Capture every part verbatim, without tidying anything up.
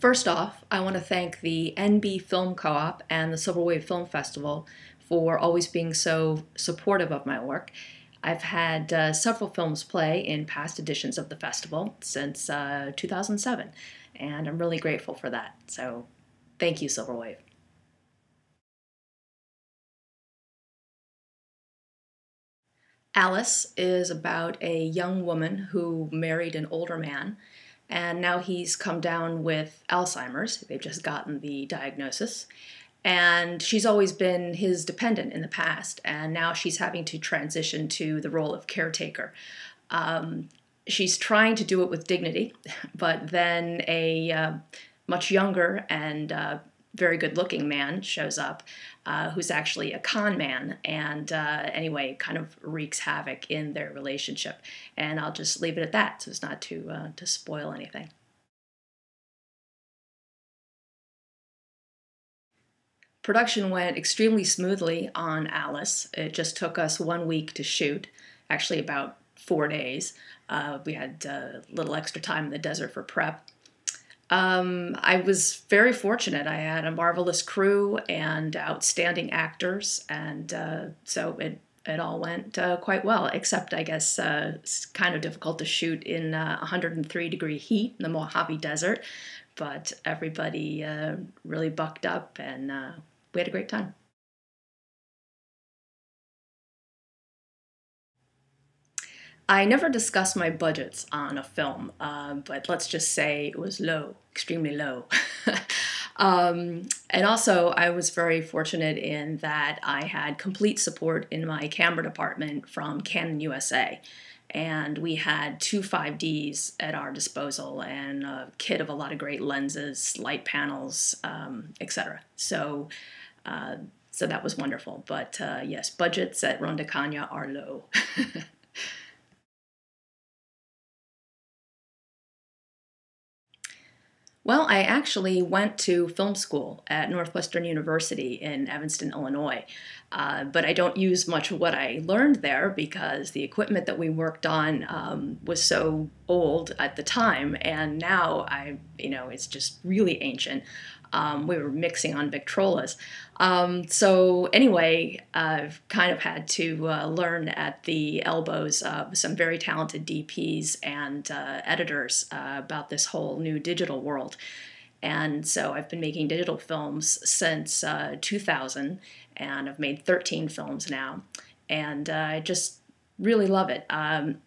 First off, I want to thank the N B Film Co-op and the Silver Wave Film Festival for always being so supportive of my work. I've had uh, several films play in past editions of the festival since uh, two thousand seven, and I'm really grateful for that. So thank you, Silver Wave. Alice is about a young woman who married an older man, and now he's come down with Alzheimer's. They've just gotten the diagnosis. And she's always been his dependent in the past, and now she's having to transition to the role of caretaker. Um, she's trying to do it with dignity, but then a uh, much younger and uh, very good-looking man shows up, uh, who's actually a con man, and uh, anyway, kind of wreaks havoc in their relationship. And I'll just leave it at that, so as not to uh, to spoil anything. Production went extremely smoothly on Alice. It just took us one week to shoot, actually about four days. Uh, we had a uh, little extra time in the desert for prep. Um, I was very fortunate. I had a marvelous crew and outstanding actors, and uh, so it, it all went uh, quite well, except I guess uh, it's kind of difficult to shoot in uh, one hundred three degree heat in the Mojave Desert, but everybody uh, really bucked up, and uh, we had a great time. I never discuss my budgets on a film, uh, but let's just say it was low, extremely low. um, and also, I was very fortunate in that I had complete support in my camera department from Canon U S A. And we had two five Ds at our disposal and a kit of a lot of great lenses, light panels, um, et cetera. So, uh, so that was wonderful. But uh, yes, budgets at Ronda Kanya are low. Well, I actually went to film school at Northwestern University in Evanston, Illinois, uh, but I don't use much of what I learned there because the equipment that we worked on um, was so old at the time, and now I, you know, it's just really ancient. Um, we were mixing on Victrolas. Um, so anyway, I've kind of had to uh, learn at the elbows of some very talented D Ps and uh, editors uh, about this whole new digital world. And so I've been making digital films since uh, two thousand, and I've made thirteen films now. And uh, I just really love it. Um,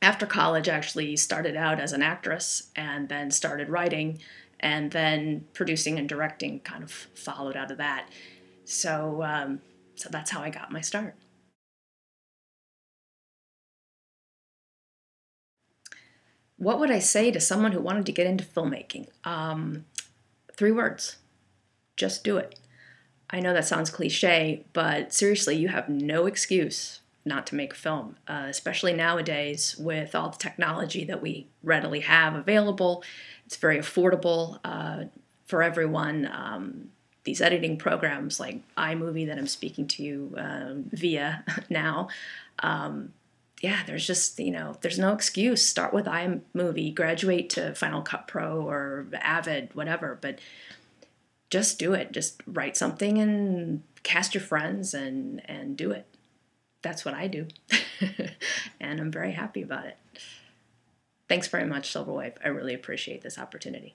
after college, I actually started out as an actress and then started writing. And then producing and directing kind of followed out of that. So, um, so that's how I got my start. What would I say to someone who wanted to get into filmmaking? Um, three words, just do it. I know that sounds cliche, but seriously, you have no excuse not to make a film, uh, especially nowadays with all the technology that we readily have available. It's very affordable uh, for everyone. Um, these editing programs like iMovie that I'm speaking to you uh, via now, um, yeah, there's just, you know, there's no excuse. Start with iMovie, graduate to Final Cut Pro or Avid, whatever, but just do it. Just write something and cast your friends and, and do it. That's what I do, and I'm very happy about it. Thanks very much, Silver Wave. I really appreciate this opportunity.